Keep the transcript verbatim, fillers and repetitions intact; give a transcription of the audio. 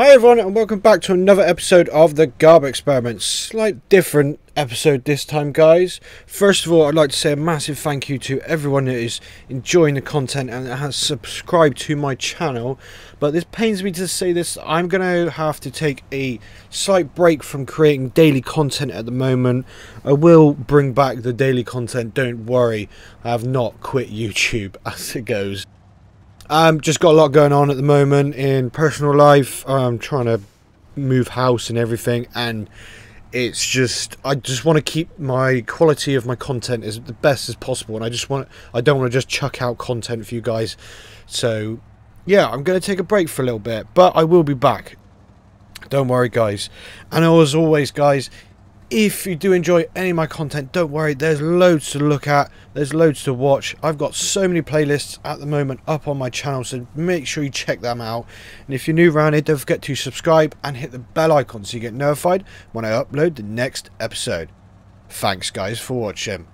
Hi everyone and welcome back to another episode of The Garbutt Experiment. Slight different episode this time, guys. First of all, I'd like to say a massive thank you to everyone that is enjoying the content and has subscribed to my channel. But this pains me to say this, I'm going to have to take a slight break from creating daily content at the moment. I will bring back the daily content, don't worry. I have not quit YouTube as it goes. Um, just got a lot going on at the moment in personal life. I'm trying to move house and everything, and it's just I just want to keep my quality of my content as the best as possible, and I just want I don't want to just chuck out content for you guys. So yeah, I'm going to take a break for a little bit, but I will be back. Don't worry, guys. And as always, guys, if you do enjoy any of my content, don't worry, there's loads to look at, there's loads to watch. I've got so many playlists at the moment up on my channel, so make sure you check them out. And if you're new around here, don't forget to subscribe and hit the bell icon so you get notified when I upload the next episode. Thanks, guys, for watching.